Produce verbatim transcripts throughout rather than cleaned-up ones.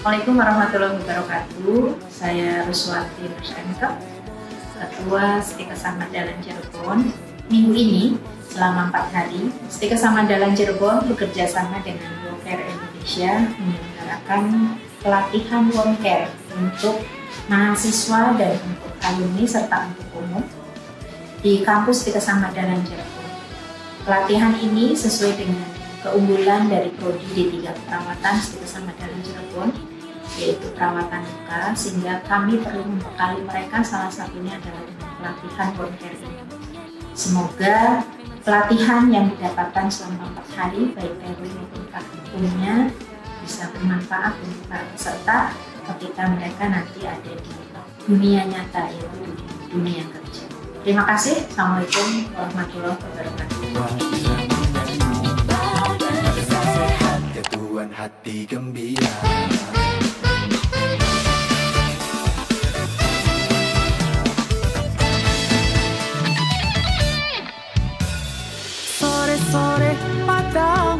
Assalamualaikum warahmatullahi wabarakatuh. Saya Ruswati, Ketua Stikes Ahmad Dahlan Cirebon. Minggu ini selama empat hari, Stikes Ahmad Dahlan Cirebon bekerja sama dengan Wocare Indonesia menyelenggarakan pelatihan wound care untuk mahasiswa dan untuk alumni serta untuk umum di kampus Stikes Ahmad Dahlan Cirebon. Pelatihan ini sesuai dengan keunggulan dari prodi D tiga perawatan Stikes Ahmad Dahlan Cirebon, yaitu perawatan luka, sehingga kami perlu membekali mereka, salah satunya adalah dengan pelatihan wound care ini. Semoga pelatihan yang didapatkan selama empat hari, baik teori maupun praktikumnya, bisa bermanfaat untuk para peserta ketika mereka nanti ada di dunia nyata, yaitu dunia kerja. Terima kasih. Assalamualaikum warahmatullahi wabarakatuh. Sore pada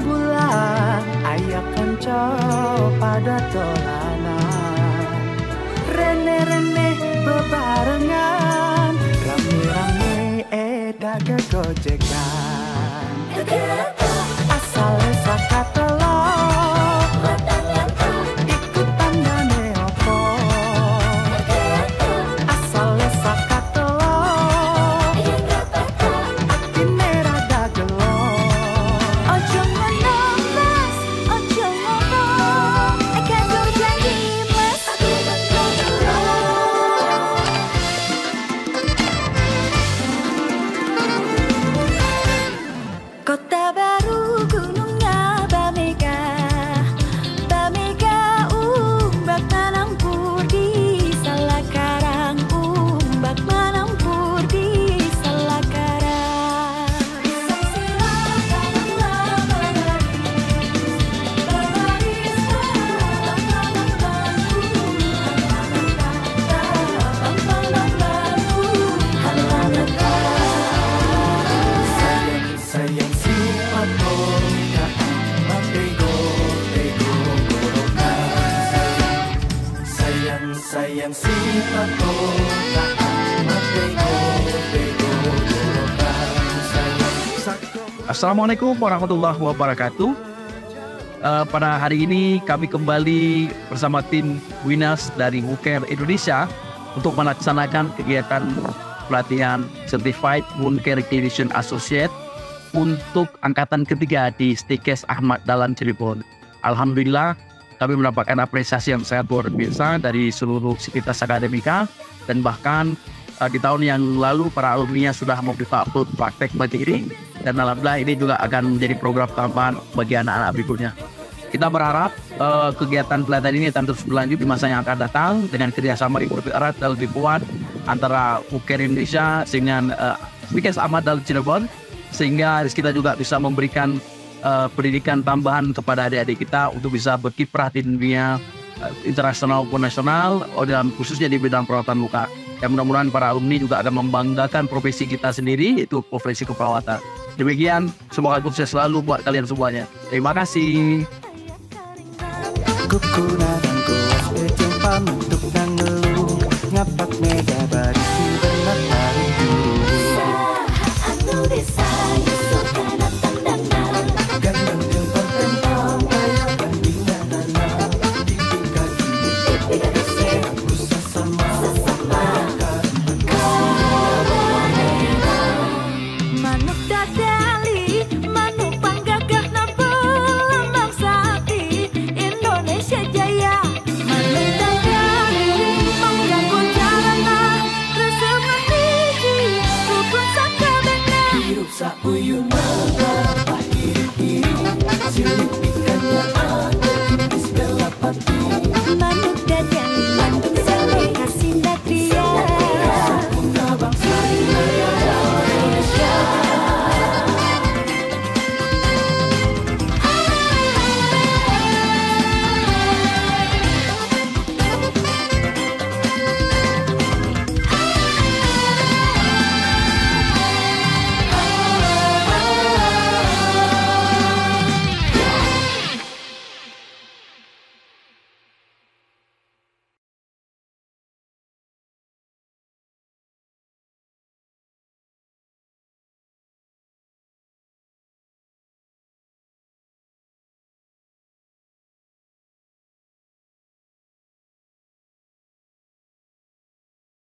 bulan, ayah kencok pada telanan. Rene-rene bebarengan, rame-rame eda kegojekan. Asal saka telok, ikutan dane opo. Asal saka telok, hati merah dagelok. Sayang sifat kau. Assalamualaikum warahmatullahi wabarakatuh. uh, Pada hari ini kami kembali bersama tim Winas dari Wocare Indonesia untuk melaksanakan kegiatan pelatihan Certified Wound Care Clinician Associate untuk angkatan ketiga di Stikes Ahmad Dahlan Cirebon. Alhamdulillah, kami mendapatkan apresiasi yang sangat luar biasa dari seluruh sivitas akademika, dan bahkan uh, di tahun yang lalu para alumni sudah membuka upload praktek mandiri, dan alhamdulillah ini juga akan menjadi program tambahan bagi anak-anak berikutnya. Kita berharap uh, kegiatan pelatihan ini akan terus berlanjut di masa yang akan datang dengan kerjasama yang lebih erat dan lebih kuat antara Wocare Indonesia dengan uh, Stikes Ahmad Dahlan Cirebon, sehingga kita juga bisa memberikan Uh, pendidikan tambahan kepada adik-adik kita untuk bisa berkiprah di dunia uh, internasional maupun nasional, oh, dalam khususnya di bidang perawatan luka. Yang mudah-mudahan para alumni juga akan membanggakan profesi kita sendiri, yaitu profesi keperawatan. Demikian, semoga sukses selalu buat kalian semuanya. Terima kasih. Kukunan, kuas,